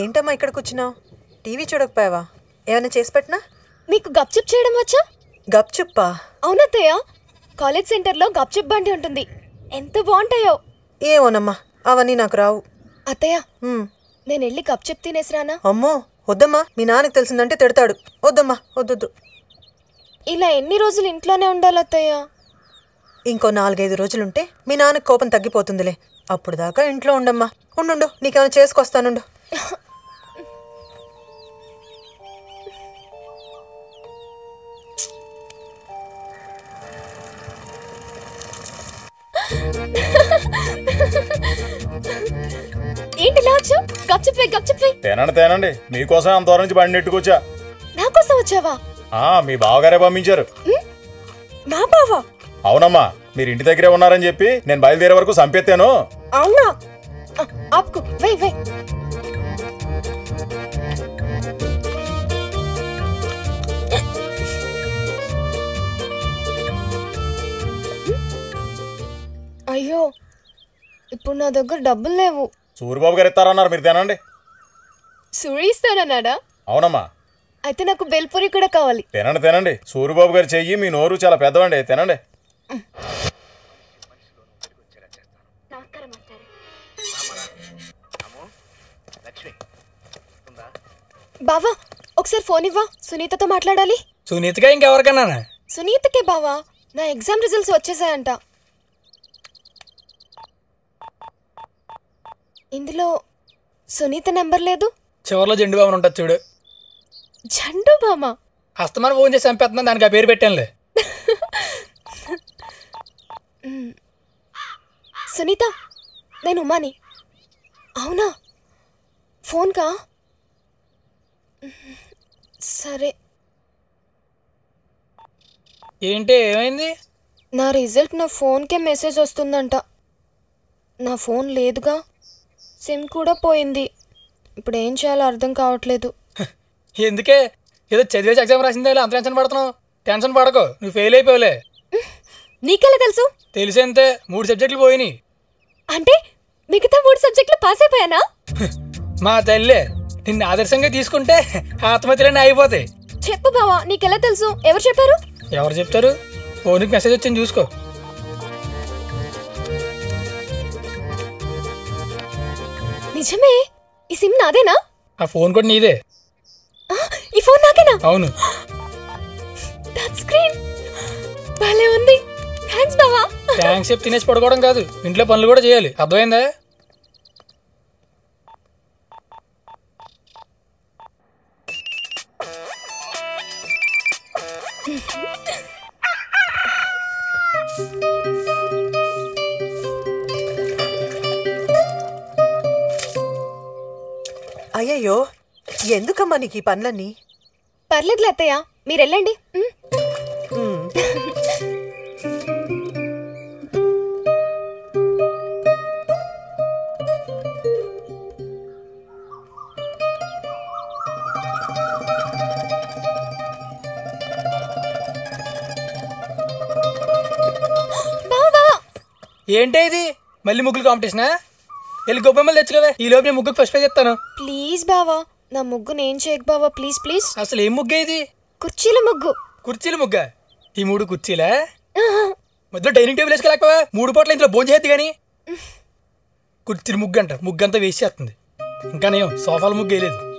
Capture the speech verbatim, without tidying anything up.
ఏంటమ్మా ఇక్కడికి వచ్చావు? టీవీ చూడకపోయావా? ఏమైనా చేసి పెట్టనా? మీకు గప్చుప్ చేయడం వచ్చా? గప్చుప్పా? అవునత్తయ్య, కాలేజ్ సెంటర్లో గప్చుప్ బండి ఉంటుంది, ఎంత బాగుంటాయో. ఏమోనమ్మా అవన్నీ నాకు రావు. అత్తయ్య నేను వెళ్ళి గప్చుప్ తినేసిరానా? అమ్మో వద్దమ్మా, మీ నాన్నకు తెలిసిందంటే తిడతాడు. వద్దమ్మా వద్దొద్దు. ఇలా ఎన్ని రోజులు ఇంట్లోనే ఉండాలి అత్తయ్య? ఇంకో నాలుగైదు రోజులుంటే మీ నాన్నకు కోపం తగ్గిపోతుందిలే, అప్పుడు దాకా ఇంట్లో ఉండమ్మా. ఉండు, నీకేమైనా చేసుకొస్తానుండు. ఏంటి లాచు? గప్చుప్పే గప్చుప్పే తేనండి తేనండి, మీకోసం అంత దూరం నుంచి బండి ఎట్టుకొచ్చా. నా కోసం వచ్చావా? మీ బావగారే పంపించారు. నా బావా? అవునమ్మా, మీరు ఇంటి దగ్గరే ఉన్నారని చెప్పి నేను బయలుదేరే వరకు సంపెత్తాను. అవునా? ఆప్కు వే వే అయ్యో, ఇప్పుడు నా దగ్గర డబ్బులు లేవు. సూరిబాబు గారు ఇస్తారన్నారు, మీరు తినండి. సూరి ఇస్తానన్నాడా? అవునమ్మా. అయితే నాకు బెల్పూరి కూడా కావాలి. తినండి తినండి, సూరిబాబు గారు చెయ్యి, మీ నోరు చాలా పెద్దవండి, తినండి. బావా ఒకసారి ఫోన్ ఇవ్వా, సునీతతో మాట్లాడాలి. సునీతగా ఇంకెవరికన్నా? సునీతకే బావా, నా ఎగ్జామ్ రిజల్ట్స్ వచ్చేసాయంట. ఇందులో సునీత నెంబర్ లేదు. చివరిలో జెండు బామని ఉంటుంది చూడు. జెండు బామా? అస్తమానం ఫోన్ చేసి చంపేస్తున్నా, దానికి ఆ పేరు పెట్టానులే. సునీత, నేను ఉమాని. అవునా? ఫోన్కా? సరే. ఏంటి ఏమైంది? నా రిజల్ట్ నా ఫోన్కే మెసేజ్ వస్తుందంట. నా ఫోన్ లేదుగా, సిమ్ కూడా పోయింది. ఇప్పుడు ఏం చేయాలో అర్థం కావట్లేదు. ఎందుకే ఏదో చదివేసి ఎగ్జామ్ రాసిందే అంత టెన్షన్ పడుతున్నావు? టెన్షన్ పడకు, నువ్వు ఫెయిల్ అయిపోలే. నీకెలా తెలుసు? తెలిసేంతే, మూడు సబ్జెక్టులు పోయినాయి. అంటే మిగతా మూడు సబ్జెక్టులు పాస్ అయిపోయానా? మా తల్లే, నిన్ను ఆదర్శంగా తీసుకుంటే ఆత్మహత్యలన్నీ అయిపోతాయి. చెప్పు బావా, నీకెలా తెలుసు? ఎవరు చెప్పారు? ఎవరు చెప్తారు? ఫోన్కి మెసేజ్ వచ్చింది చూసుకో. నిజమే, ఈ సిమ్ నాదేనా? ఆ ఫోన్ కూడా నీదే. ఈ ఫోన్ నాకేనా? అవును. టచ్ స్క్రీన్ భలే ఉంది. థ్యాంక్స్ బావా. థ్యాంక్స్ చెప్పి తినేసి పడుకోవడం కాదు, ఇంట్లో పనులు కూడా చేయాలి, అర్థమైందా? అయ్యయ్యో, ఎందుకమ్మా నీకు ఈ పనులన్నీ? పర్లేదులే అత్తయ్య, మీరు వెళ్ళండి. ఏంటే ఇది మళ్ళీ ముగ్గులు కాంపిటీషనా? వెళ్ళి గొబ్బెమ్మలు తెచ్చుకోవే, ఈ లోపు నేను ముగ్గుకు ఫస్ట్ ప్రైజ్ చెప్తాను. ప్లీజ్ బావా, నా ముగ్గు నేను చేయకు బావా, ప్లీజ్ ప్లీజ్. అసలు ఏం ముగ్గు ఇది? కుర్చీల ముగ్గు. కుర్చీల ముగ్గు? ఈ మూడు కుర్చీలా? మధ్యలో డైనింగ్ టేబుల్ వేసుకోలేకపోవా? మూడు పూట్ల ఇంట్లో భోజనం చేయద్దు కానీ. కుర్చీల ముగ్గు అంట, ముగ్గు అంతా వేసి చేస్తుంది. ఇంకా నేను సోఫాల ముగ్గు వేయలేదు.